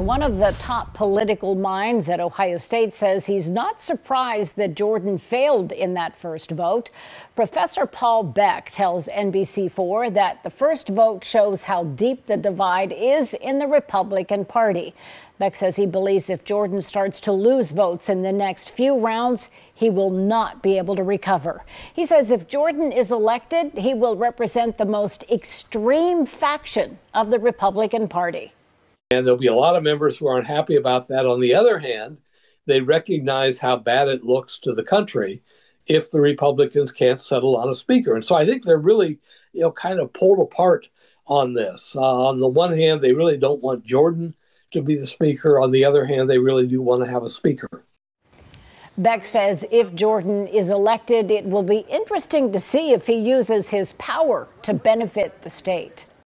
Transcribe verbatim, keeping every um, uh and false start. One of the top political minds at Ohio State says he's not surprised that Jordan failed in that first vote. Professor Paul Beck tells N B C four that the first vote shows how deep the divide is in the Republican Party. Beck says he believes if Jordan starts to lose votes in the next few rounds, he will not be able to recover. He says if Jordan is elected, he will represent the most extreme faction of the Republican Party. And there'll be a lot of members who aren't happy about that. On the other hand, they recognize how bad it looks to the country if the Republicans can't settle on a speaker. And so I think they're really, you know, kind of pulled apart on this. Uh, on the one hand, they really don't want Jordan to be the speaker. On the other hand, they really do want to have a speaker. Beck says if Jordan is elected, it will be interesting to see if he uses his power to benefit the state.